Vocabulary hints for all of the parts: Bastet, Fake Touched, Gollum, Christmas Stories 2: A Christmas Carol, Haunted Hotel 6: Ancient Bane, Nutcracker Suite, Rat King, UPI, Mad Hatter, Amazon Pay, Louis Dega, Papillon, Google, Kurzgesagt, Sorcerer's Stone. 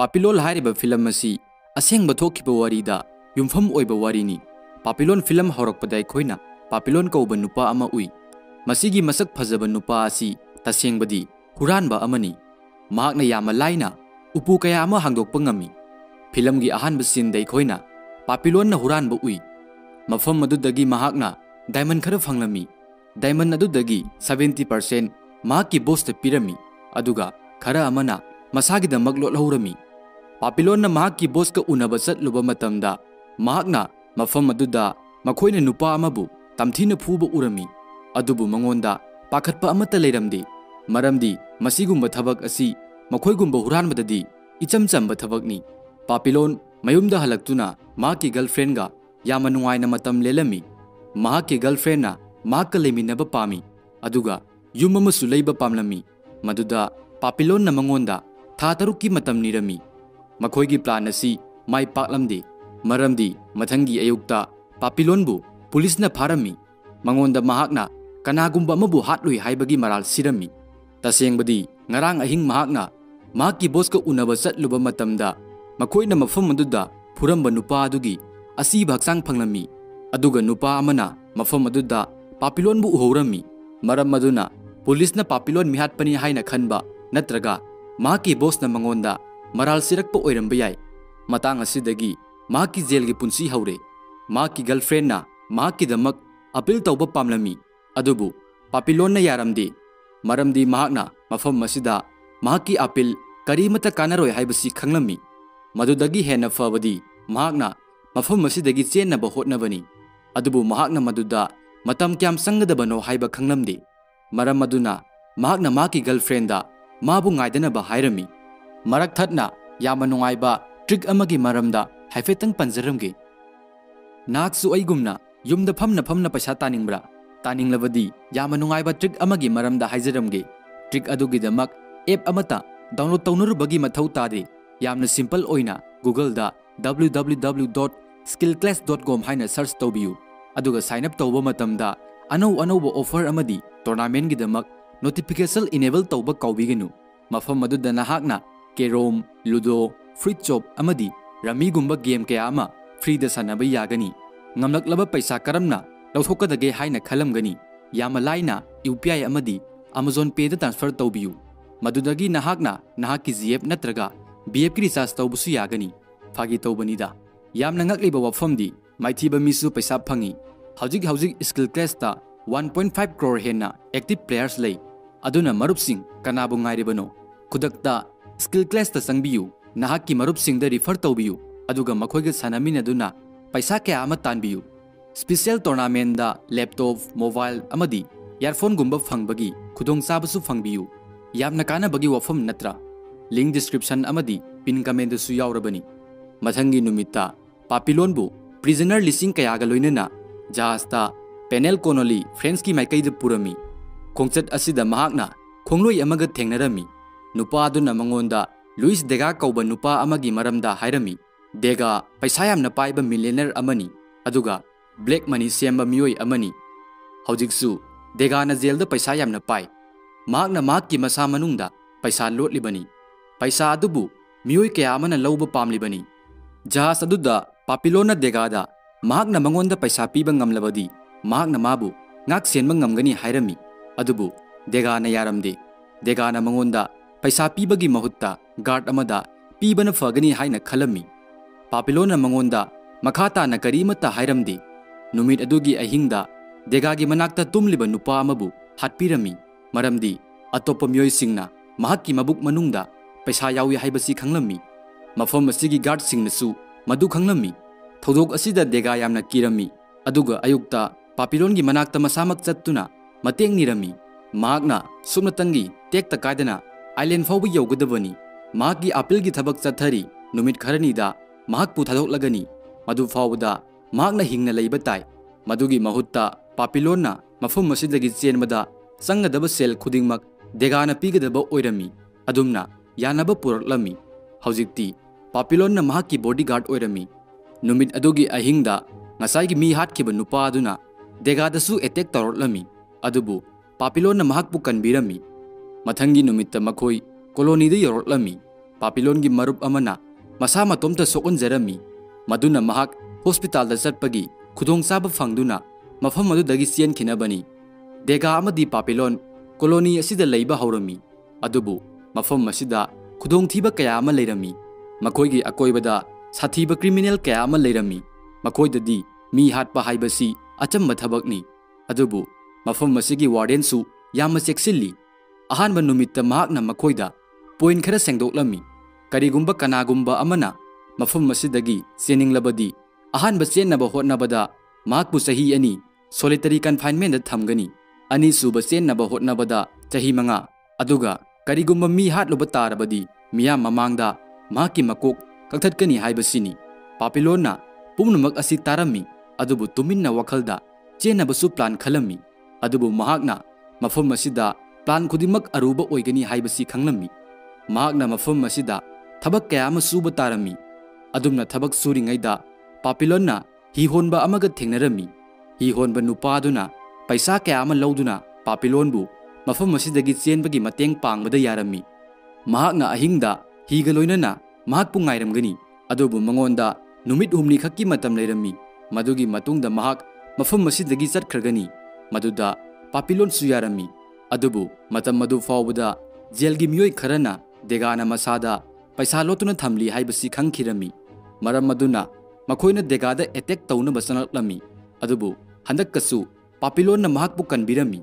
Papillon ꯍꯥꯏꯔꯤꯕ film ꯑꯁꯤ ꯑꯁꯦꯡꯕ ꯊꯣꯛꯈꯤꯕ ꯋꯥꯔꯤꯗ ꯌꯨꯝꯐꯝ ꯑꯣꯏꯕ ꯋꯥꯔꯤꯅꯤ Papillon ꯐꯤꯂꯝ ꯍꯧꯔꯛꯄꯗ ꯑꯩꯈꯣꯏꯅ Papillon ꯀꯧꯕ ꯅꯨꯄꯥ ꯑꯃ ꯎꯏ ꯃꯁꯤꯒꯤ ꯃꯁꯛ ꯐꯖꯕ ꯅꯨꯄꯥ ꯑꯁꯤ ꯇꯁꯦꯡꯕꯗꯤ ꯍꯨꯔꯥꯟꯕ ꯑꯃꯅꯤ ꯃꯍꯥꯛꯅ ꯌꯥꯝꯅ ꯂꯥꯏꯅ ꯎꯄꯨ ꯀꯌꯥ ꯑꯃ ꯍꯥꯡꯗꯣꯛꯄ ꯉꯝꯃꯤ ꯐꯤꯂꯝꯒꯤ ꯑꯍꯥꯟꯕ ꯁꯤꯟꯗ ꯑꯩꯈꯣꯏꯅ Papillonꯅ ꯍꯨꯔꯥꯟꯕ ꯎꯏ ꯃꯐꯝ ꯑꯗꯨꯗꯒꯤ ꯃꯍꯥꯛꯅ ꯗꯥꯏꯃꯟ ꯈꯔ ꯐꯪꯂꯝꯃꯤ ꯗꯥꯏꯃꯟ ꯑꯗꯨꯗꯒꯤ 70% ꯃꯍꯥꯛꯀꯤ ꯕꯣꯁꯇ ꯄꯤꯔꯝꯃꯤ ꯑꯗꯨꯒ ꯈꯔ ꯑꯃꯅ ꯃꯁꯥꯒꯤꯗꯃꯛ ꯂꯣꯠꯍꯧꯔꯝꯃꯤ Papillon mahaki boska unabasat luba matamda mahakna mafam aduda makoine nupa amabu tamthina phuba urami adubu mangonda pakhatpa amata leiramdi maramdi masigum thabak asi makoigum huran badadi ichamchamba thabakni Papillon mayumda halaktuna mahaki girlfriend ga yamanuaina matam lelami mahaki girlfriend na mahakka leiminaba pami aduga yum amasu leiba pamlami maduda Papillon na mangonda tha tarukki matam nirami Makoigi planasi, mai paklamdi, maramdi, matangi ayukta, Papillon bu, police na parami, mangonda mahakna, kanagumba mabu hatlui haibagi maral sirami. Taseng badi, ngarang ahing mahakna, mahaki boska unabasat luba matamda, makoi na mafam aduda, puramba nupa adugi, asi bhaksang panglami, aduga nupa amana, mafam aduda, Papillon bu uhorami, maram maduna, police na Papillon mihat pani haina khanba, natraga, mahaki bos na mangonda. Maral sirak po oiram bayai. Matang asidagi, mahaki jailgi punsi haure. Mahaki girlfriend na, mahaki damak, apil tauba pamlami. Adubu, Papillon na yaramdi. Maramdi mahakna, mafam masida, mahaki apil, karimata kanaroi haibasi khanglami. Madudagi hena fawadi, mahakna, mafam masidagi chen na bahot na bani. Adubu mahakna maduda, matam kyam sangadabano haiba khanglamdi. Maram maduna, mahakna mahaki girlfriend da, mabu ngaidana bahairami. Marak thatna yamanungai ba trick amagi maramda haifetang panjaramge naksu aigumna yumda phamna paisa taningbra taninglabadi yamanungai ba trick amagi maramda haijaramge trick adugidamak app amata download tawnurubagi mathau tade yamna simple oina google da www.skillclass.com haina search tawbiu aduga sign up tawba matamda anau anauba offer amadi tournament gidamak notification enable tawba kaubigenu mafam aduda nahakna Kerom, Ludo, Free Chop amadi, Rami gumba game kaya ama, free da sanaba yagani. Ngamlaklaba paisa karamna, lauthokadage haina khalamgani. Yamalaina, UPI amadi, Amazon Pay da transfer tawbiu. Madudagi nahakna, nahaki ZF natraga, BF ki recharge tawbusu yagani. Phagi tawbanida. Yamna ngakliba wafamdi, maithiba misu paisa phangi. Hauzik skill class ta 1.5 crore henna active players lay. Aduna marupsing kanabu ngairibano. Kudakta Skill class ta sangbiu, nahaki marup singda refer tawbiu, aduga makoiga sanamina duna, paisa kaya ama tanbiu. Special tournament da laptop, mobile amadi, earphone gumba fangbagi, khudong sabasu fangbiu. Yamna kana bagi wafam natra. Link description amadi, pin comment su yaurabani. Mathangi numita, Papillon bu, prisoner listing kaya galoinena, jahasta, panel konoli, friends ki maikai da purami. Kongchat asida mahakna, kongloi amaga thengnarami. Nupa aduna mangonda Louis Dega kauba nupa amagi maramda hairami Dega paisa yamna paiba millionaire amani aduga black money semba mioi amani haujiksu Dega na jailda paisa yamna pai magna magki masa manungda paisa lotlibani paisa adubu mioi kaya amana lauba pamlibani jahas aduda Papillon na Dega da magna mangonda paisa piba ngamlabadi magna mabu ngak senba ngamgani hairami adubu Dega na yaramde Dega na mangonda Paisa pibagi mahutta guard amada pibana fagani haina khalami Papillon na mangonda makhata na karimata hairamdi numit adugi ahingda Degagi manakta tumliba nupa amabu hatpirami maramdi atopa miyoi singna mahakki mabuk manungda paisa yawi haibasi khanglami mafam asigi guard singnasu madu khanglami thodok asida Dega yamna kirami aduga ayukta Papillon gi manakta masamak chattuna mateng nirami magna sumnatangi tekta kaidana Island Fabu Yogadavani, Maki Apilgi Tabak Satari, Numit Karanida, Mak Putadok Lagani, Madu Fawda, Magna Hingna Laibatai, Madugi Mahutta, Papillon na, Mafum Masidagitian Mada, Sanga Daba Sel Kudingmak, Degana Pigadaba Oirami, Adumna, Yanaba Purlami, Hauzikti, Papillon na Maki Bodyguard Oirami, Numit Adugi Ahingda, Nasaigi Mi Hatkiba Nupaduna, Degadasu Etector Lami, Adubu, Papillon na Mahakpukan Birami. Mathangi numita makoi, kolonida yorot lami. Papillon gi marup amana masa matomta sokonjarami maduna mahak hospital da chatpagi khudong saba fangduna mafam adudagi sienkinabani Dega amadi Papillon colony asida leiba haurami adubu mafam asida khudong thiba kaya ama leirami makoigi akoibada sathiba criminal kaya ama leirami makoidadi mi hatpa haibasi achamba thabakni adubu mafam masigi warden su yama sexilli ahanba numitta mahakna makoida point khara sengdoklami karigumba kanagumba amana mafam masidagi seninglabadi ahanba senaba hotnabada mahakpu sahi ani solitary confinement da thamgani ani suba senaba hotnabada chahi manga aduga karigumba mi hatloba tarabadi miya mamangda mahakki makok kakthakani haibasini Papillon na pumnumak asi tarami adubu tuminna wakhalda ꯆꯦꯟꯅꯕꯁꯨ plan ꯈꯜꯂꯝꯃꯤ ꯑꯗꯨꯕꯨ ꯃꯍꯥꯛꯅ ꯃꯐꯝ ꯑꯁꯤꯗ plan ꯈꯨꯗꯤꯡꯃꯛ ꯑꯔꯨꯕ ꯑꯣꯏꯒꯅꯤ ꯍꯥꯏꯕꯁꯤ ꯈꯪꯂꯝꯃꯤ ꯃꯍꯥꯛꯅ ꯃꯐꯝ ꯑꯁꯤꯗ ꯊꯕꯛ ꯀꯌꯥ ꯑꯃ ꯁꯨꯕ ꯇꯥꯔꯝꯃꯤ ꯑꯗꯨꯝꯅ ꯊꯕꯛ ꯁꯨꯔꯤꯉꯩꯗ ꯄꯥꯄꯤꯂꯣꯟꯅ ꯍꯤꯍꯣꯟꯕ ꯑꯃꯒ ꯊꯦꯡꯅꯔꯝꯃꯤ ꯍꯤꯍꯣꯟꯕ ꯅꯨꯄꯥꯗꯨꯅ ꯄꯩꯁꯥ ꯀꯌꯥ ꯑꯃ ꯂꯧꯗꯨꯅ ꯄꯥꯄꯤꯂꯣꯟꯕꯨ ꯃꯐꯝ ꯑꯁꯤꯗꯒꯤ ꯆꯦꯟꯕꯒꯤ ꯃꯇꯦꯡ ꯄꯥꯡꯕꯗ ꯌꯥꯔꯝꯃꯤ ꯃꯍꯥꯛꯅ ꯑꯍꯤꯡꯗ ꯍꯤꯒ ꯂꯣꯏꯅꯅ ꯃꯍꯥꯛꯄꯨ ꯉꯥꯏꯔꯝꯒꯅꯤ ꯑꯗꯨꯕꯨ ꯃꯉꯣꯟꯗ ꯅꯨꯃꯤꯠ ꯍꯨꯝꯅꯤ ꯈꯛꯀꯤ ꯃꯇꯝ ꯂꯩꯔꯝꯃꯤ ꯃꯗꯨꯒꯤ ꯃꯇꯨꯡꯗ ꯃꯍꯥꯛ ꯃꯐꯝ ꯑꯁꯤꯗꯒꯤ ꯆꯠꯈ꯭ꯔꯒꯅꯤ ꯃꯗꯨꯗ Papillon ꯁꯨ ꯌꯥꯔꯝꯃꯤ ꯑꯗꯨꯕꯨ ꯃꯇꯝ ꯑꯗꯨ ꯐꯥꯎꯕꯗ ꯖꯦꯜꯒꯤ ꯃꯤꯑꯣꯏ ꯈꯔꯅ ꯗꯦꯒꯥꯅ ꯃꯁꯥꯗ ꯄꯩꯁꯥ ꯂꯣꯠꯇꯨꯅ ꯊꯝꯂꯤ ꯍꯥꯏꯕꯁꯤ ꯈꯪꯈꯤꯔꯝꯃꯤ ꯃꯔꯝ ꯑꯗꯨꯅ ꯃꯈꯣꯏꯅ ꯗꯦꯒꯥꯗ ꯑꯦꯇꯦꯛ ꯇꯧꯅꯕ ꯆꯪꯂꯛꯂꯝꯃꯤ ꯑꯗꯨꯕꯨ ꯍꯟꯗꯛꯀꯁꯨ Papillonꯅ ꯃꯍꯥꯛꯄꯨ ꯀꯟꯕꯤꯔꯝꯃꯤ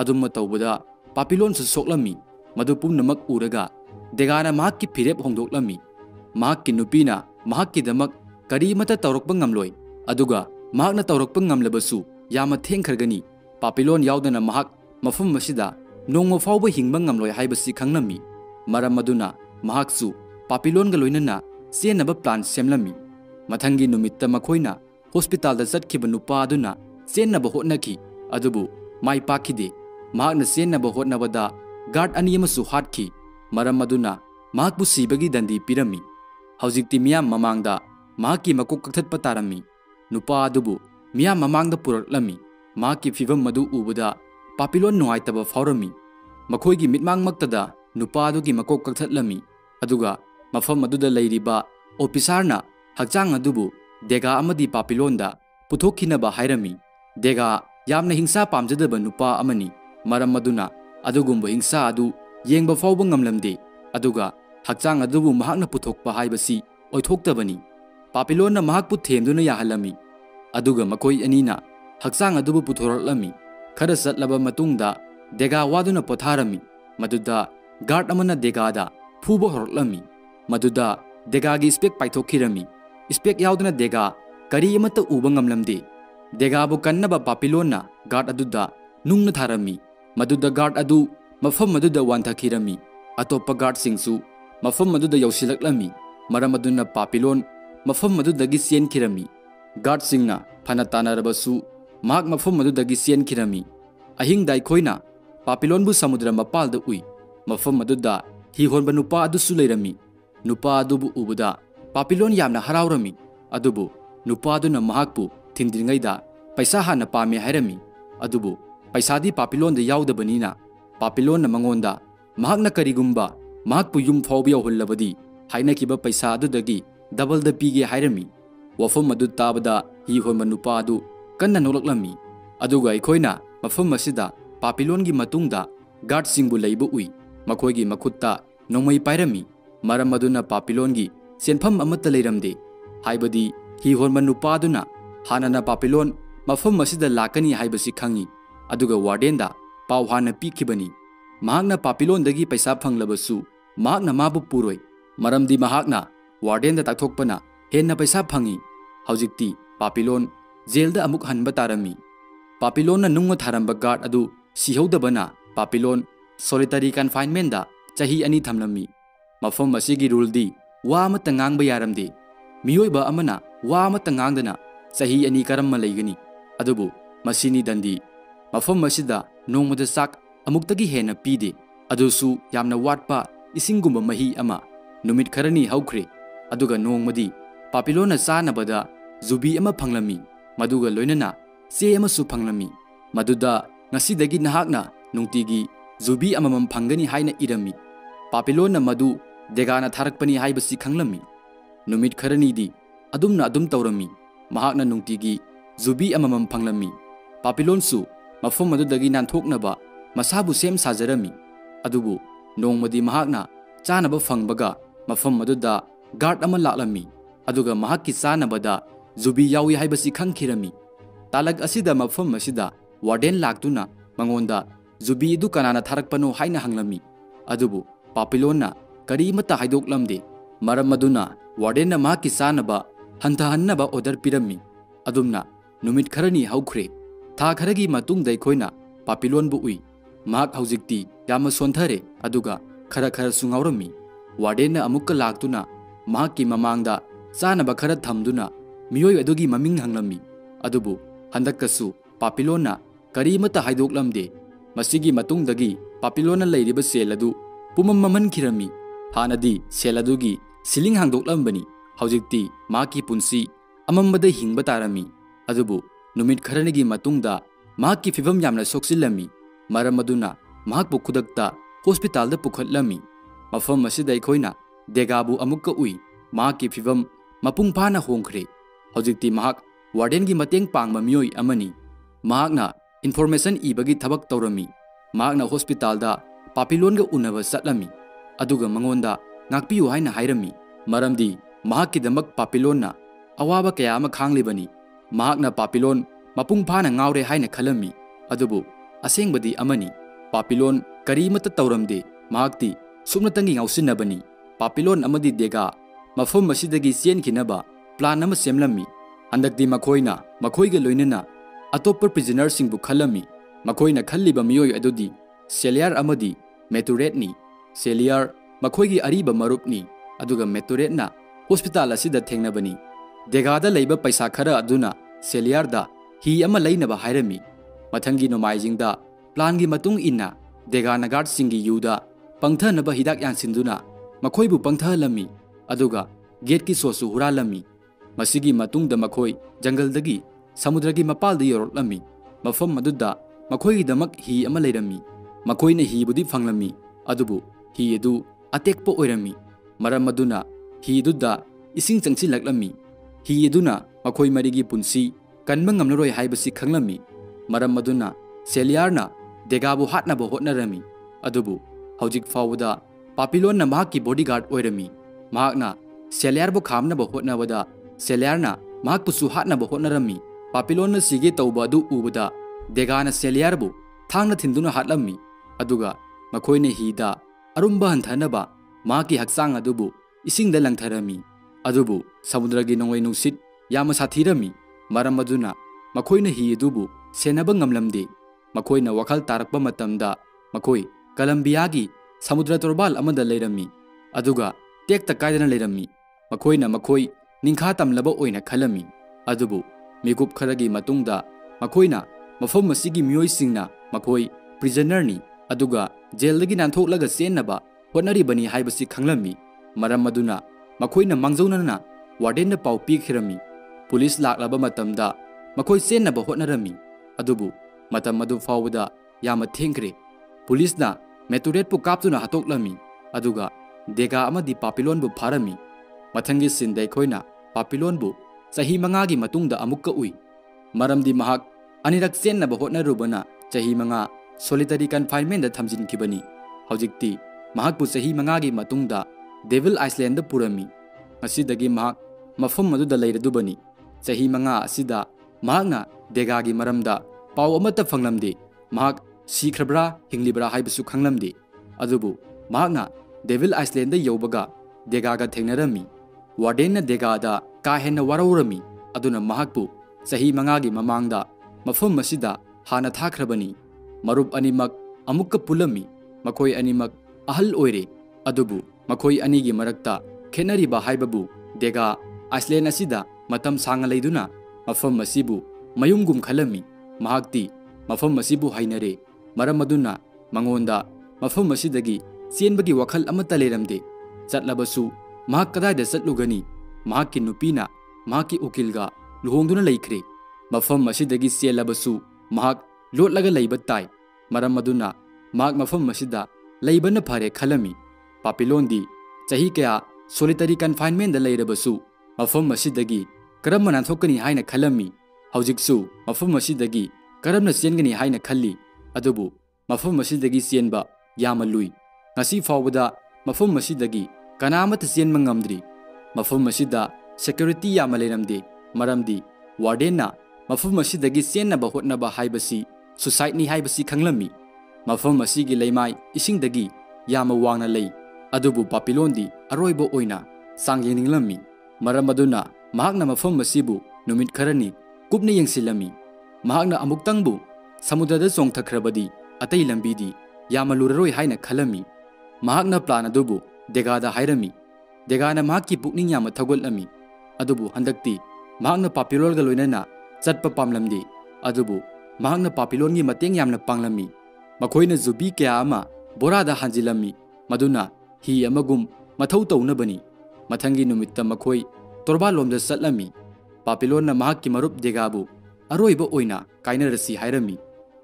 ꯑꯗꯨꯝ ꯇꯧꯕꯗ Papillonꯁꯨ ꯁꯣꯛꯂꯝꯃꯤ ꯃꯗꯨ ꯄꯨꯝꯅꯃꯛ ꯎꯔꯒ ꯗꯦꯒꯥꯅ ꯃꯍꯥꯛꯀꯤ ꯐꯤꯔꯦꯞ ꯍꯣꯡꯗꯣꯛꯂꯝꯃꯤ ꯃꯍꯥꯛꯀꯤ ꯅꯨꯄꯤꯅ ꯃꯍꯥꯛꯀꯤꯗꯃꯛ ꯀꯔꯤꯃꯇ ꯇꯧꯔꯛꯄ ꯉꯝꯂꯣꯏ ꯑꯗꯨꯒ ꯃꯍꯥꯛꯅ ꯇꯧꯔꯛꯄ ꯉꯝꯂꯕꯁꯨ ꯌꯥꯝꯅ ꯊꯦꯡꯈ꯭ꯔꯒꯅꯤ Papillon ꯌꯥꯎꯗꯅ ꯃꯍꯥꯛ ꯃꯐꯝ ꯑꯁꯤꯗ ꯅꯣꯡꯃ ꯐꯥꯎꯕ ꯍꯤꯡꯕ ꯉꯝꯂꯣꯏ ꯍꯥꯏꯕꯁꯤ ꯈꯪꯂꯝꯃꯤ ꯃꯔꯝ ꯑꯗꯨꯅ ꯃꯍꯥꯛꯁꯨ Papillonꯒ ꯂꯣꯏꯅꯅ ꯆꯦꯟꯅꯕ ꯄ꯭ꯂꯥꯟ ꯁꯦꯝꯂꯝꯃꯤ ꯃꯊꯪꯒꯤ ꯅꯨꯃꯤꯠꯇ ꯃꯈꯣꯏꯅ ꯍꯣꯁꯄꯤꯇꯥꯜꯗ ꯆꯠꯈꯤꯕ ꯅꯨꯄꯥ ꯑꯗꯨꯅ ꯆꯦꯟꯅꯕ ꯍꯣꯠꯅꯈꯤ ꯑꯗꯨꯕꯨ ꯃꯥꯏ ꯄꯥꯛꯈꯤꯗꯦ ꯃꯍꯥꯛꯅ ꯆꯦꯟꯅꯕ ꯍꯣꯠꯅꯕꯗ ꯒꯥꯔꯗ ꯑꯅꯤ ꯑꯃꯁꯨ ꯍꯥꯠꯈꯤ ꯃꯔꯝ ꯑꯗꯨꯅ ꯃꯍꯥꯛꯄꯨ ꯁꯤꯕꯒꯤ ꯗꯟꯗꯤ ꯄꯤꯔꯝꯃꯤ ꯍꯧꯖꯤꯛꯇꯤ ꯃꯤꯌꯥꯝ ꯃꯃꯥꯡꯗ ꯃꯍꯥꯛꯀꯤ ꯃꯀꯣꯛ ꯀꯛꯊꯠꯄ ꯇꯥꯔꯝꯃꯤ ꯅꯨꯄꯥ ꯑꯗꯨꯕꯨ ꯃꯤꯌꯥꯝ ꯃꯃꯥꯡꯗ ꯄꯨꯔꯛꯂꯝꯃꯤ ꯃꯍꯥꯛꯀꯤ ꯐꯤꯚꯝ ꯑꯗꯨ ꯎꯕꯗ Papillon ꯅꯨꯡꯉꯥꯏꯇꯕ ꯐꯥꯎꯔꯝꯃꯤ ꯃꯈꯣꯏꯒꯤ ꯃꯤꯠꯃꯥꯡꯃꯛꯇꯗ ꯅꯨꯄꯥ ꯑꯗꯨꯒꯤ ꯃꯀꯣꯛ ꯀꯛꯊꯠꯂꯝꯃꯤ ꯑꯗꯨꯒ ꯃꯐꯝ ꯑꯗꯨꯗ ꯂꯩꯔꯤꯕ ꯑꯣꯐꯤꯁꯥꯔꯅ ꯍꯛꯆꯥꯡ ꯑꯗꯨꯕꯨ Dega ꯑꯃꯗꯤ Papillonꯗ ꯄꯨꯊꯣꯛꯈꯤꯅꯕ ꯍꯥꯏꯔꯝꯃꯤ Dega ꯌꯥꯝꯅ ꯍꯤꯡꯁꯥ ꯄꯥꯝꯖꯗꯕ ꯅꯨꯄꯥ ꯑꯃꯅꯤ ꯃꯔꯝ ꯑꯗꯨꯅ ꯑꯗꯨꯒꯨꯝꯕ ꯍꯤꯡꯁꯥ ꯑꯗꯨ ꯌꯦꯡꯕ ꯐꯥꯎꯕ ꯉꯝꯂꯝꯗꯦ ꯑꯗꯨꯒ ꯍꯛꯆꯥꯡ ꯑꯗꯨꯕꯨ ꯃꯍꯥꯛꯅ ꯄꯨꯊꯣꯛꯄ ꯍꯥꯏꯕꯁꯤ ꯑꯣꯏꯊꯣꯛꯇꯕꯅꯤ Papillonꯅ ꯃꯍꯥꯛꯄꯨ ꯊꯦꯝꯗꯨꯅ ꯌꯥꯍꯜꯂꯝꯃꯤ ꯑꯗꯨꯒ ꯃꯈꯣꯏ ꯑꯅꯤꯅ ꯍꯛꯆꯥꯡ ꯑꯗꯨꯕꯨ ꯄꯨꯊꯣꯔꯛꯂꯝꯃꯤ ꯈꯔ ꯆꯠꯂꯕ ꯃꯇꯨꯡꯗ Dega ꯋꯥꯗꯨꯅ ꯄꯣꯊꯥꯔꯝꯃꯤ ꯃꯗꯨꯗ ꯒꯥꯔꯗ ꯑꯃꯅ Degada ꯐꯨꯕ ꯍꯧꯔꯛꯂꯝꯃꯤ ꯃꯗꯨꯗ Degagi ꯏꯁꯄꯦꯛ ꯄꯥꯏꯊꯣꯛꯈꯤꯔꯝꯃꯤ ꯏꯁꯄꯦꯛ ꯌꯥꯎꯗꯅ Dega ꯀꯔꯤ ꯑꯃꯠꯇ ꯎꯕ ꯉꯝꯂꯝꯗꯦ Degaꯕꯨ ꯀꯟꯅꯕ Papillonꯅ ꯒꯥꯔꯗ ꯑꯗꯨꯗ ꯅꯨꯡꯅ ꯊꯥꯔꯝꯃꯤ ꯃꯗꯨꯗ ꯒꯥꯔꯗ ꯑꯗꯨ ꯃꯐꯝ ꯑꯗꯨꯗ ꯋꯥꯟꯊꯈꯤꯔꯝꯃꯤ ꯑꯇꯣꯞꯄ ꯒꯥꯔꯗꯁꯤꯡꯁꯨ ꯃꯐꯝ ꯑꯗꯨꯗ ꯌꯧꯁꯤꯜꯂꯛꯂꯝꯃꯤ ꯃꯔꯝ ꯑꯗꯨꯅ Papillon ꯃꯐꯝ ꯑꯗꯨꯗꯒꯤ ꯆꯦꯟꯈꯤꯔꯝꯃꯤ ꯒꯥꯔꯗꯁꯤꯡꯅ ꯐꯅ ꯇꯥꯟꯅꯔꯕꯁꯨ ꯃꯍꯥꯛ ꯃꯐꯝ ꯑꯗꯨꯗꯒꯤ ꯆꯦꯟꯈꯤꯔꯝꯃꯤ ꯑꯍꯤꯡꯗ ꯑꯩꯈꯣꯏꯅ Papillonꯕꯨ ꯁꯃꯨꯗ꯭ꯔ ꯃꯄꯥꯜꯗ ꯎꯏ ꯃꯐꯝ ꯑꯗꯨꯗ ꯍꯤꯍꯣꯟꯕ ꯅꯨꯄꯥ ꯑꯗꯨꯁꯨ ꯂꯩꯔꯝꯃꯤ ꯅꯨꯄꯥ ꯑꯗꯨꯕꯨ ꯎꯕꯗ Papillon ꯌꯥꯝꯅ ꯍꯔꯥꯎꯔꯝꯃꯤ ꯑꯗꯨꯕꯨ ꯅꯨꯄꯥꯗꯨꯅ ꯃꯍꯥꯛꯄꯨ ꯊꯤꯡꯗ꯭ꯔꯤꯉꯩꯗ ꯄꯩꯁꯥ ꯍꯥꯟꯅ ꯄꯥꯝꯃꯦ ꯍꯥꯏꯔꯝꯃꯤ ꯑꯗꯨꯕꯨ ꯄꯩꯁꯥꯗꯤ Papillonꯗ ꯌꯥꯎꯗꯕꯅꯤꯅ Papillonꯅ ꯃꯉꯣꯟꯗ ꯃꯍꯥꯛꯅ ꯀꯔꯤꯒꯨꯝꯕ ꯃꯍꯥꯛꯄꯨ ꯌꯨꯝ ꯐꯥꯎꯕ ꯌꯧꯍꯜꯂꯕꯗꯤ ꯍꯥꯏꯅꯈꯤꯕ ꯄꯩꯁꯥ ꯑꯗꯨꯗꯒꯤ ꯗꯕꯜꯗ ꯄꯤꯒꯦ ꯍꯥꯏꯔꯝꯃꯤ ꯋꯥꯐꯝ ꯑꯗꯨ ꯇꯥꯕꯗ ꯍꯤꯍꯣꯟꯕ ꯅꯨꯄꯥ ꯑꯗꯨ ꯀꯟꯅ ꯅꯣꯛꯂꯛꯂꯝꯃꯤ ꯑꯗꯨꯒ ꯑꯩꯈꯣꯏꯅ ꯃꯐꯝ ꯑꯁꯤꯗ Papillonꯒꯤ ꯃꯇꯨꯡꯗ ꯒꯥꯔꯗꯁꯤꯡꯕꯨ ꯂꯩꯕ ꯎꯏ ꯃꯈꯣꯏꯒꯤ ꯃꯈꯨꯠꯇ ꯅꯣꯡꯃꯩ ꯄꯥꯏꯔꯝꯃꯤ ꯃꯔꯝ ꯑꯗꯨꯅ Papillonꯒꯤ ꯁꯦꯟꯐꯝ ꯑꯃꯠꯇ ꯂꯩꯔꯝꯗꯦ ꯍꯥꯏꯕꯗꯤ ꯍꯤꯍꯣꯟꯕ ꯅꯨꯄꯥꯗꯨꯅ ꯍꯥꯟꯅꯅ Papillon ꯃꯐꯝ ꯑꯁꯤꯗ ꯂꯥꯛꯀꯅꯤ ꯍꯥꯏꯕꯁꯤ ꯈꯪꯏ ꯑꯗꯨꯒ ꯋꯥꯔꯗꯦꯟꯗ ꯄꯥꯎ ꯍꯥꯟꯅ ꯄꯤꯈꯤꯕꯅꯤ ꯃꯍꯥꯛꯅ Papillonꯗꯒꯤ ꯄꯩꯁꯥ ꯐꯪꯂꯕꯁꯨ ꯃꯍꯥꯛꯅ ꯃꯥꯕꯨ ꯄꯨꯔꯣꯏ ꯃꯔꯝꯗꯤ ꯃꯍꯥꯛꯅ ꯋꯥꯔꯗꯦꯟꯗ ꯇꯥꯛꯊꯣꯛꯄꯅ ꯍꯦꯟꯅ ꯄꯩꯁꯥ ꯐꯪꯏ ꯍꯧꯖꯤꯛꯇꯤ Papillon ꯖꯦꯜꯗ ꯑꯃꯨꯛ ꯍꯟꯕ ꯇꯥꯔꯝꯃꯤ Papillonꯅ ꯅꯨꯡꯅ ꯊꯥꯔꯝꯕ ꯒꯥꯔꯗ ꯑꯗꯨ ꯁꯤꯍꯧꯗꯕꯅ Papillon ꯁꯣꯂꯤꯇꯔꯤ ꯀꯟꯐꯥꯏꯟꯃꯦꯟꯗ ꯆꯍꯤ 2 ꯊꯝꯂꯝꯃꯤ ꯃꯐꯝ ꯑꯁꯤꯒꯤ ꯔꯨꯜꯗꯤ ꯋꯥ ꯑꯃꯠꯇ ꯉꯥꯡꯕ ꯌꯥꯔꯝꯗꯦ ꯃꯤꯑꯣꯏꯕ ꯑꯃꯅ ꯋꯥ ꯑꯃꯠꯇ ꯉꯥꯡꯗꯅ ꯆꯍꯤ 2 ꯀꯔꯝꯅ ꯂꯩꯒꯅꯤ ꯑꯗꯨꯕꯨ ꯃꯁꯤꯅꯤ ꯗꯟꯗꯤ ꯃꯐꯝ ꯑꯁꯤꯗ ꯅꯣꯡꯃꯗ ꯆꯥꯛ ꯑꯃꯨꯛꯇꯒꯤ ꯍꯦꯟꯅ ꯄꯤꯗꯦ ꯑꯗꯨꯁꯨ ꯌꯥꯝꯅ ꯋꯥꯠꯄ ꯏꯁꯤꯡꯒꯨꯝꯕ ꯃꯍꯤ ꯑꯃ ꯅꯨꯃꯤꯠ ꯈꯔꯅꯤ ꯍꯧꯈ꯭ꯔꯦ ꯑꯗꯨꯒ ꯅꯣꯡꯃꯗꯤ Papillonꯅ ꯆꯥꯅꯕꯗ ꯖꯨꯕꯤ ꯑꯃ ꯐꯪꯂꯝꯃꯤ ꯃꯗꯨꯒ ꯂꯣꯏꯅꯅ ꯆꯦ ꯑꯃꯁꯨ ꯐꯪꯂꯝꯃꯤ ꯃꯗꯨꯗ ꯉꯁꯤꯗꯒꯤ ꯅꯍꯥꯛꯅ ꯅꯨꯡꯇꯤꯒꯤ ꯖꯨꯕꯤ ꯑꯃꯃꯝ ꯐꯪꯒꯅꯤ ꯍꯥꯏꯅ ꯏꯔꯝꯃꯤ Papillonꯅ ꯃꯗꯨ ꯗꯦꯒꯥꯅ ꯊꯥꯔꯛꯄꯅꯤ ꯍꯥꯏꯕꯁꯤ ꯈꯪꯂꯝꯃꯤ ꯅꯨꯃꯤꯠ ꯈꯔꯅꯤꯗꯤ ꯑꯗꯨꯝꯅ ꯑꯗꯨꯝ ꯇꯧꯔꯝꯃꯤ ꯃꯍꯥꯛꯅ ꯅꯨꯡꯇꯤꯒꯤ ꯖꯨꯕꯤ ꯑꯃꯃꯝ ꯐꯪꯂꯝꯃꯤ ꯄꯥꯄꯤꯂꯣꯟꯁꯨ ꯃꯐꯝ ꯑꯗꯨꯗꯒꯤ ꯅꯥꯟꯊꯣꯛꯅꯕ ꯃꯁꯥꯕꯨ ꯁꯦꯝ ꯁꯥꯖꯔꯝꯃꯤ ꯑꯗꯨꯕꯨ ꯅꯣꯡꯃꯗꯤ ꯃꯍꯥꯛꯅ ꯆꯥꯅꯕ ꯐꯪꯕꯒ ꯃꯐꯝ ꯑꯗꯨꯗ ꯒꯥꯔꯗ ꯑꯃ ꯂꯥꯛꯂꯝꯃꯤ ꯑꯗꯨꯒ ꯃꯍꯥꯛꯀꯤ ꯆꯥꯅꯕꯗ ꯖꯨꯕꯤ ꯌꯥꯎꯏ ꯍꯥꯏꯕꯁꯤ ꯈꯪꯈꯤꯔꯝꯃꯤ ꯇꯥꯂꯛ ꯑꯁꯤꯗ ꯃꯐꯝ ꯑꯁꯤꯗ ꯋꯥꯔꯗꯦꯟ ꯂꯥꯛꯇꯨꯅ ꯃꯉꯣꯟꯗ ꯖꯨꯕꯤ ꯑꯗꯨ ꯀꯅꯥꯅ ꯊꯥꯔꯛꯄꯅꯣ ꯍꯥꯏꯅ ꯍꯪꯂꯝꯃꯤ ꯑꯗꯨꯕꯨ ꯄꯥꯄꯤꯂꯣꯟꯅ ꯀꯔꯤꯃꯠꯇ ꯍꯥꯏꯗꯣꯛꯂꯝꯗꯦ ꯃꯔꯝ ꯑꯗꯨꯅ ꯋꯥꯔꯗꯦꯟꯅ ꯃꯍꯥꯛꯀꯤ ꯆꯥꯅꯕ ꯍꯟꯊꯍꯟꯅꯕ ꯑꯣꯔꯗꯔ ꯄꯤꯔꯝꯃꯤ ꯑꯗꯨꯝꯅ ꯅꯨꯃꯤꯠ ꯈꯔꯅꯤ ꯍꯧꯈ꯭ꯔꯦ ꯊꯥ ꯈꯔꯒꯤ ꯃꯇꯨꯡꯗ ꯑꯩꯈꯣꯏꯅ ꯄꯥꯄꯤꯂꯣꯟꯕꯨ ꯎꯏ ꯃꯍꯥꯛ ꯍꯧꯖꯤꯛꯇꯤ ꯌꯥꯝꯅ ꯁꯣꯟꯊꯔꯦ ꯑꯗꯨꯒ ꯈꯔ ꯈꯔꯁꯨ ꯉꯥꯎꯔꯝꯃꯤ ꯋꯥꯔꯗꯦꯟꯅ ꯑꯃꯨꯛꯀ ꯂꯥꯛꯇꯨꯅ ꯃꯍꯥꯛꯀꯤ ꯃꯃꯥꯡꯗ ꯆꯥꯅꯕ ꯈꯔ ꯊꯝꯗꯨꯅ ꯃꯤꯑꯣꯏ ꯑꯗꯨꯒꯤ ꯃꯃꯤꯡ ꯍꯪꯂꯝꯃꯤ ꯑꯗꯨꯕꯨ ꯍꯟꯗꯛꯀꯁꯨ ꯄꯥꯄꯤꯂꯣꯟꯅ ꯀꯔꯤꯃꯠꯇ ꯍꯥꯏꯗꯣꯛꯂꯝꯗꯦ ꯃꯁꯤꯒꯤ ꯃꯇꯨꯡꯗꯒꯤ ꯄꯥꯄꯤꯂꯣꯟꯅ ꯂꯩꯔꯤꯕ ꯁꯦꯜ ꯑꯗꯨ ꯄꯨꯝꯃꯝ ꯃꯝꯍꯟꯈꯤꯔꯝꯃꯤ ꯍꯥꯟꯅꯗꯤ ꯁꯦꯜ ꯑꯗꯨꯒꯤ ꯁꯤꯂꯤꯡ ꯍꯥꯡꯗꯣꯛꯂꯝꯕꯅꯤ ꯍꯧꯖꯤꯛꯇꯤ ꯃꯍꯥꯛꯀꯤ ꯄꯨꯟꯁꯤ ꯑꯃꯝꯕꯗ ꯍꯤꯡꯕ ꯇꯥꯔꯝꯃꯤ ꯑꯗꯨꯕꯨ ꯅꯨꯃꯤꯠ ꯈꯔꯅꯤꯒꯤ ꯃꯇꯨꯡꯗ ꯃꯍꯥꯛꯀꯤ ꯐꯤꯚꯝ ꯌꯥꯝꯅ ꯁꯣꯛꯆꯤꯜꯂꯝꯃꯤ ꯃꯔꯝ ꯑꯗꯨꯅ ꯃꯍꯥꯛꯄꯨ ꯈꯨꯗꯛꯇ ꯍꯣꯁꯄꯤꯇꯥꯜꯗ ꯄꯨꯈꯠꯂꯝꯃꯤ ꯃꯐꯝ ꯑꯁꯤꯗ ꯑꯩꯈꯣꯏꯅ ꯗꯦꯒꯥꯕꯨ ꯑꯃꯨꯛꯀ ꯎꯏ ꯃꯍꯥꯛꯀꯤ ꯐꯤꯚꯝ ꯃꯄꯨꯡ ꯐꯥꯅ ꯍꯣꯡꯈ꯭ꯔꯦ ꯍꯧꯖꯤꯛꯇꯤ ꯃꯍꯥꯛ ꯋꯥꯔꯗꯦꯟꯒꯤ ꯃꯇꯦꯡ ꯄꯥꯡꯕ ꯃꯤꯑꯣꯏ ꯑꯃꯅꯤ ꯃꯍꯥꯛꯅ ꯏꯟꯐꯣꯔꯃꯦꯁꯟ ꯏꯕꯒꯤ ꯊꯕꯛ ꯇꯧꯔꯝꯃꯤ ꯃꯍꯥꯛꯅ ꯍꯣꯁꯄꯤꯇꯥꯜꯗ ꯄꯥꯄꯤꯂꯣꯟꯒ ꯎꯅꯕ ꯆꯠꯂꯝꯃꯤ ꯑꯗꯨꯒ ꯃꯉꯣꯟꯗ ꯉꯥꯛꯄꯤꯌꯨ ꯍꯥꯏꯅ ꯍꯥꯏꯔꯝꯃꯤ ꯃꯔꯝꯗꯤ ꯃꯍꯥꯛꯀꯤꯗꯃꯛ ꯄꯥꯄꯤꯂꯣꯟꯅ ꯑꯋꯥꯕ ꯀꯌꯥ ꯑꯃ ꯈꯥꯡꯂꯤꯕꯅꯤ ꯃꯍꯥꯛꯅ ꯄꯥꯄꯤꯂꯣꯟ ꯃꯄꯨꯡ ꯐꯥꯅ ꯉꯥꯎꯔꯦ ꯍꯥꯏꯅ ꯈꯜꯂꯝꯃꯤ ꯑꯗꯨꯕꯨ ꯑꯁꯦꯡꯕꯗꯤ ꯑꯃꯅꯤ ꯄꯥꯄꯤꯂꯣꯟ ꯀꯔꯤꯃꯠꯇ ꯇꯧꯔꯝꯗꯦ ꯃꯍꯥꯛꯇꯤ ꯁꯨꯞꯅꯇꯪꯒꯤ ꯉꯥꯎꯁꯤꯟꯅꯕꯅꯤ ꯄꯥꯄꯤꯂꯣꯟ ꯑꯃꯗꯤ ꯗꯦꯒꯥ ꯃꯐꯝ ꯑꯁꯤꯗꯒꯤ ꯆꯦꯟꯈꯤꯅꯕ ꯄ꯭ꯂꯥꯟ ꯑꯃ ꯁꯦꯝꯂꯝꯃꯤ ꯍꯟꯗꯛꯇꯤ ꯃꯈꯣꯏꯅ ꯃꯈꯣꯏꯒ ꯂꯣꯏꯅꯅ ꯑꯇꯣꯞꯄ ꯄ꯭ꯔꯤꯖꯅꯔꯁꯤꯡꯕꯨ ꯈꯜꯂꯝꯃꯤ ꯃꯈꯣꯏꯅ ꯈꯜꯂꯤꯕ ꯃꯤꯑꯣꯏ ꯑꯗꯨꯗꯤ ꯁꯦꯂꯤꯌꯥꯔ ꯑꯃꯗꯤ ꯃꯦꯇꯨꯔꯦꯠꯅꯤ ꯁꯦꯂꯤꯌꯥꯔ ꯃꯈꯣꯏꯒꯤ ꯑꯔꯤꯕ ꯃꯔꯨꯞꯅꯤ ꯑꯗꯨꯒ ꯃꯦꯇꯨꯔꯦꯠꯅ ꯍꯣꯁꯄꯤꯇꯥꯜ ꯑꯁꯤꯗ ꯊꯦꯡꯅꯕꯅꯤ ꯗꯦꯒꯥꯗ ꯂꯩꯕ ꯄꯩꯁꯥ ꯈꯔ ꯑꯗꯨꯅ ꯁꯦꯂꯤꯌꯥꯔꯗ ꯍꯤ ꯑꯃ ꯂꯩꯅꯕ ꯍꯥꯏꯔꯝꯃꯤ ꯃꯊꯪꯒꯤ ꯅꯣꯡꯃꯥꯏꯖꯤꯡꯗ ꯄ꯭ꯂꯥꯟꯒꯤ ꯃꯇꯨꯡ ꯏꯟꯅ ꯗꯦꯒꯥꯅ ꯒꯥꯔꯗꯁꯤꯡꯒꯤ ꯌꯨꯗ ꯄꯪꯊꯅꯕ ꯍꯤꯗꯥꯛ ꯌꯥꯟꯁꯤꯟꯗꯨꯅ ꯃꯈꯣꯏꯕꯨ ꯄꯪꯊꯍꯜꯂꯝꯃꯤ ꯑꯗꯨꯒ ꯒꯦꯠꯀꯤ ꯁꯣꯁꯨ ꯍꯨꯔꯥꯜꯂꯝꯃꯤ ꯃꯁꯤꯒꯤ ꯃꯇꯨꯡꯗ ꯃꯈꯣꯏ ꯖꯪꯒꯜꯗꯒꯤ ꯁꯃꯨꯗ꯭ꯔꯒꯤ ꯃꯄꯥꯜꯗ ꯌꯧꯔꯛꯂꯝꯃꯤ ꯃꯐꯝ ꯑꯗꯨꯗ ꯃꯈꯣꯏꯒꯤꯗꯃꯛ ꯍꯤ ꯑꯃ ꯂꯩꯔꯝꯃꯤ ꯃꯈꯣꯏꯅ ꯍꯤꯕꯨꯗꯤ ꯐꯪꯂꯝꯃꯤ ꯑꯗꯨꯕꯨ ꯍꯤ ꯑꯗꯨ ꯑꯇꯦꯛꯄ ꯑꯣꯏꯔꯝꯃꯤ ꯃꯔꯝ ꯑꯗꯨꯅ ꯍꯤ ꯑꯗꯨꯗ ꯏꯁꯤꯡ ꯆꯪꯁꯤꯜꯂꯛꯂꯝꯃꯤ ꯍꯤ ꯑꯗꯨꯅ ꯃꯈꯣꯏ ꯃꯔꯤꯒꯤ ꯄꯨꯟꯁꯤ ꯀꯟꯕ ꯉꯝꯂꯔꯣꯏ ꯍꯥꯏꯕꯁꯤ ꯈꯪꯂꯝꯃꯤ ꯃꯔꯝ ꯑꯗꯨꯅ ꯁꯦꯂꯤꯌꯥꯔꯅ ꯗꯦꯒꯥꯕꯨ ꯍꯥꯠꯅꯕ ꯍꯣꯠꯅꯔꯝꯃꯤ ꯑꯗꯨꯕꯨ ꯍꯧꯖꯤꯛ ꯐꯥꯎꯕꯗ ꯄꯥꯄꯤꯂꯣꯟꯅ ꯃꯍꯥꯛꯀꯤ ꯕꯣꯗꯤꯒꯥꯔꯗ ꯑꯣꯏꯔꯝꯃꯤ ꯃꯍꯥꯛꯅ ꯁꯦꯂꯤꯌꯥꯔꯕꯨ ꯈꯥꯝꯅꯕ ꯍꯣꯠꯅꯕꯗ ꯁꯦꯂꯤꯌꯥꯔꯅ ꯃꯍꯥꯛꯄꯨꯁꯨ ꯍꯥꯠꯅꯕ ꯍꯣꯠꯅꯔꯝꯃꯤ ꯄꯥꯄꯤꯂꯣꯟꯅ ꯁꯤꯒꯦ ꯇꯧꯕ ꯑꯗꯨ ꯎꯕꯗ ꯗꯦꯒꯥꯅ ꯁꯦꯂꯤꯌꯥꯔꯕꯨ ꯊꯥꯡꯅ ꯊꯤꯟꯗꯨꯅ ꯍꯥꯠꯂꯝꯃꯤ ꯑꯗꯨꯒ ꯃꯈꯣꯏꯅ ꯍꯤꯗ ꯑꯔꯨꯝꯕ ꯍꯟꯊꯅꯕ ꯃꯍꯥꯛꯀꯤ ꯍꯛꯆꯥꯡ ꯑꯗꯨꯕꯨ ꯏꯁꯤꯡꯗ ꯂꯪꯊꯔꯝꯃꯤ ꯑꯗꯨꯕꯨ ꯁꯃꯨꯗ꯭ꯔꯒꯤ ꯅꯣꯡꯂꯩ ꯅꯨꯡꯁꯤꯠ ꯌꯥꯝꯅ ꯁꯥꯊꯤꯔꯝꯃꯤ ꯃꯔꯝ ꯑꯗꯨꯅ ꯃꯈꯣꯏꯅ ꯍꯤ ꯑꯗꯨꯕꯨ ꯁꯦꯟꯅꯕ ꯉꯝꯂꯝꯗꯦ ꯃꯈꯣꯏꯅ ꯋꯥꯈꯜ ꯇꯥꯔꯛꯄ ꯃꯇꯝꯗ ꯃꯈꯣꯏ ꯀꯂꯝꯕꯤꯌꯥꯒꯤ ꯁꯃꯨꯗ꯭ꯔ ꯇꯣꯔꯕꯥꯜ ꯑꯃꯗ ꯂꯩꯔꯝꯃꯤ ꯑꯗꯨꯒ ꯇꯦꯛꯇ ꯀꯥꯏꯗꯅ ꯂꯩꯔꯝꯃꯤ ꯃꯈꯣꯏꯅ ꯃꯈꯣꯏ ꯅꯤꯡꯈꯥ ꯇꯝꯂꯕ ꯑꯣꯏꯅ ꯈꯜꯂꯝꯃꯤ ꯑꯗꯨꯕꯨ ꯃꯤꯀꯨꯞ ꯈꯔꯒꯤ ꯃꯇꯨꯡꯗ ꯃꯈꯣꯏꯅ ꯃꯐꯝ ꯑꯁꯤꯒꯤ ꯃꯤꯑꯣꯏꯁꯤꯡꯅ ꯃꯈꯣꯏ ꯄ꯭ꯔꯤꯖꯅꯔꯅꯤ ꯑꯗꯨꯒ ꯖꯦꯜꯗꯒꯤ ꯅꯥꯟꯊꯣꯛꯂꯒ ꯆꯦꯟꯅꯕ ꯍꯣꯠꯅꯔꯤꯕꯅꯤ ꯍꯥꯏꯕꯁꯤ ꯈꯪꯂꯝꯃꯤ ꯃꯔꯝ ꯑꯗꯨꯅ ꯃꯈꯣꯏꯅ ꯃꯥꯡꯖꯧꯅꯅ ꯋꯥꯔꯗꯦꯟꯗ ꯄꯥꯎ ꯄꯤꯈꯤꯔꯝꯃꯤ ꯄꯨꯂꯤꯁ ꯂꯥꯛꯂꯕ ꯃꯇꯝꯗ ꯃꯈꯣꯏ ꯆꯦꯟꯅꯕ ꯍꯣꯠꯅꯔꯝꯃꯤ ꯑꯗꯨꯕꯨ ꯃꯇꯝ ꯑꯗꯨ ꯐꯥꯎꯕꯗ ꯌꯥꯝꯅ ꯊꯦꯡꯈ꯭ꯔꯦ ꯄꯨꯂꯤꯁꯅ ꯃꯦꯇꯨꯔꯦꯠꯄꯨ ꯀꯥꯞꯇꯨꯅ ꯍꯥꯠꯇꯣꯛꯂꯝꯃꯤ ꯑꯗꯨꯒ ꯗꯦꯒꯥ ꯑꯃꯗꯤ ꯄꯥꯄꯤꯂꯣꯟꯕꯨ ꯐꯥꯔꯝꯃꯤ ꯃꯊꯪꯒꯤ ꯁꯤꯟꯗ ꯑꯩꯈꯣꯏꯅ ꯄꯥꯄꯤꯂꯣꯟꯕꯨ ꯆꯍꯤ 5ꯒꯤ ꯃꯇꯨꯡꯗ ꯑꯃꯨꯛꯀ ꯎꯏ ꯃꯔꯝꯗꯤ ꯃꯍꯥꯛ ꯑꯅꯤꯔꯛ ꯆꯦꯟꯅꯕ ꯍꯣꯠꯅꯔꯨꯕꯅ ꯆꯍꯤ 5 ꯁꯣꯂꯤꯇꯔꯤ ꯀꯟꯐꯥꯏꯟꯃꯦꯟꯗ ꯊꯝꯖꯤꯟꯈꯤꯕꯅꯤ ꯍꯧꯖꯤꯛꯇꯤ ꯃꯍꯥꯛꯄꯨ ꯆꯍꯤ 5ꯒꯤ ꯃꯇꯨꯡꯗ ꯗꯦꯚꯤꯜ ꯑꯥꯏꯁꯂꯦꯟꯗ ꯄꯨꯔꯝꯃꯤ ꯉꯁꯤꯗꯒꯤ ꯃꯍꯥꯛ ꯃꯐꯝ ꯑꯗꯨꯗ ꯂꯩꯔꯗꯨꯕꯅꯤ ꯆꯍꯤ 5 ꯑꯁꯤꯗ ꯃꯍꯥꯛꯅ ꯗꯦꯒꯥꯒꯤ ꯃꯔꯝꯗ ꯄꯥꯎ ꯑꯃꯠꯇ ꯐꯪꯂꯝꯗꯦ ꯃꯍꯥꯛ ꯁꯤꯈ꯭ꯔꯕ꯭ꯔꯥ ꯍꯤꯡꯂꯤꯕ꯭ꯔꯥ ꯍꯥꯏꯕꯁꯨ ꯈꯪꯂꯝꯗꯦ ꯑꯗꯨꯕꯨ ꯃꯍꯥꯛꯅ ꯗꯦꯚꯤꯜ ꯑꯥꯏꯁꯂꯦꯟꯗ ꯌꯧꯕꯒ ꯗꯦꯒꯥꯒ ꯊꯦꯡꯅꯔꯝꯃꯤ ꯋꯥꯔꯗꯦꯟꯅ ꯗꯦꯒꯥꯗ ꯀꯥ ꯍꯦꯟꯅ ꯋꯥꯔꯧꯔꯝꯃꯤ ꯑꯗꯨꯅ ꯃꯍꯥꯛꯄꯨ ꯆꯍꯤ 5ꯒꯤ ꯃꯃꯥꯡꯗ ꯃꯐꯝ ꯑꯁꯤꯗ ꯍꯥꯟꯅ ꯊꯥꯈ꯭ꯔꯕꯅꯤ ꯃꯔꯨꯞ ꯑꯅꯤꯃꯛ ꯑꯃꯨꯛꯀ ꯄꯨꯜꯂꯝꯃꯤ ꯃꯈꯣꯏ ꯑꯅꯤꯃꯛ ꯑꯍꯜ ꯑꯣꯏꯔꯦ ꯑꯗꯨꯕꯨ ꯃꯈꯣꯏ ꯑꯅꯤꯒꯤ ꯃꯔꯛꯇ ꯈꯦꯠꯅꯔꯤꯕ ꯍꯥꯏꯕꯕꯨ ꯗꯦꯒꯥ ꯑꯥꯏꯁꯂꯦꯟ ꯑꯁꯤꯗ ꯃꯇꯝ ꯁꯥꯡꯅ ꯂꯩꯗꯨꯅ ꯃꯐꯝ ꯑꯁꯤꯕꯨ ꯃꯌꯨꯝꯒꯨꯝ ꯈꯜꯂꯝꯃꯤ ꯃꯍꯥꯛꯇꯤ ꯃꯐꯝ ꯑꯁꯤꯕꯨ ꯍꯩꯅꯔꯦ ꯃꯔꯝ ꯑꯗꯨꯅ ꯃꯉꯣꯟꯗ ꯃꯐꯝ ꯑꯁꯤꯗꯒꯤ ꯆꯦꯟꯕꯒꯤ ꯋꯥꯈꯜ ꯑꯃꯠꯇ ꯂꯩꯔꯝꯗꯦ ꯆꯠꯂꯕꯁꯨ ꯃꯍꯥꯛ ꯀꯗꯥꯏꯗ ꯆꯠꯂꯨꯒꯅꯤ ꯃꯍꯥꯛꯀꯤ ꯅꯨꯄꯤꯅ ꯃꯍꯥꯛꯀꯤ ꯎꯀꯤꯜꯒ ꯂꯨꯍꯣꯡꯗꯨꯅ ꯂꯩꯈ꯭ꯔꯦ ꯃꯐꯝ ꯑꯁꯤꯗꯒꯤ ꯆꯦꯜꯂꯕꯁꯨ ꯃꯍꯥꯛ ꯂꯣꯠꯂꯒ ꯂꯩꯕ ꯇꯥꯏ ꯃꯔꯝ ꯑꯗꯨꯅ ꯃꯍꯥꯛ ꯃꯐꯝ ꯑꯁꯤꯗ ꯂꯩꯕꯅ ꯐꯔꯦ ꯈꯜꯂꯝꯃꯤ ꯄꯥꯄꯤꯂꯣꯟꯗꯤ Chahi kaya solitary confinement da leirabasu mafam asidagi karamna nanthokani haina khallami haujiksu mafam asidagi karamna siengani haina khalli adubu mafam asidagi sienba yamalui ngasi fawada mafam asidagi kanamat sienma ngamdri mafam asida security yamaleramdi maramdi wardena mafam asidagi sienna ba hotna ba haibasi suicide ni haibasi khanglami mafam asigi leimai isingdagi yama wangna lei adubu Papillon di aroibo oina sangyinglami maramaduna mahakna mafam masibu numit kharani kupni yengsilami mahakna amuktangbu samudrada songthakhrabadi atei lambidi yamaluraroi haina khalami mahakna plan adubu Dega da hairami Dega na mahakki pukning yama thagolami adubu handakti mahakna Papillon ga loinana chatpa pamlamdi adubu mahakna Papillon gi mateng yamna panglami makoina zubi kya ama borada hanjilami maduna He amagum mathau tauna bani mathangi numitta makhoi torba lomda satlami Papillon na mahakki marup Degabu aroiba oina kainarasi hairami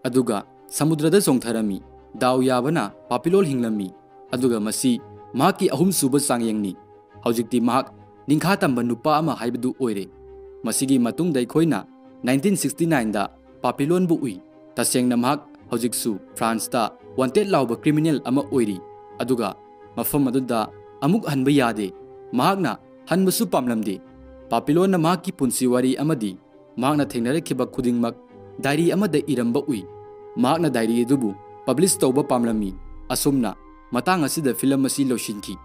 aduga samudrada songtharami dau yabana Papillon hinglami aduga masi mahakki ahum suba sangyangni haujikti mahak ningkha tamba nupa ama haibudu oire masigi matungda ikhoina 1969 da Papillon bu ui tasengna mahak haujiksu France ta wanted lauba criminal ama oiri aduga Mafam aduda amuk hanba yade mahakna hanbasu pamlamdi Papillon na mahakki punsi wari amadi mahakna thengnarakhiba khudingmak diary amada iramba ui mahakna diary adubu publish tauba pamlami asumna matang asida film asi losinki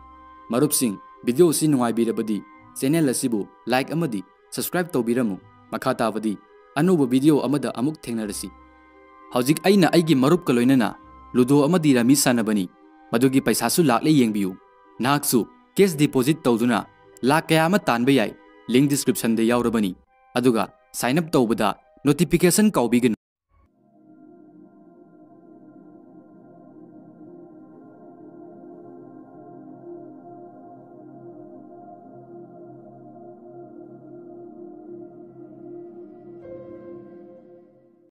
marupsing video asi nungaibirabadi channel asibu like amadi subscribe taubiramu makha tawadi anuba video amada amuk thengnarasi haujik aina aigi marup ka loinana ludo amadi rami sanabani Madugi paisasu lakle yengbiu naksu case deposit tauduna lakya ama tanba yai link description de yaurabani aduga sign up taubuda notification kaubigan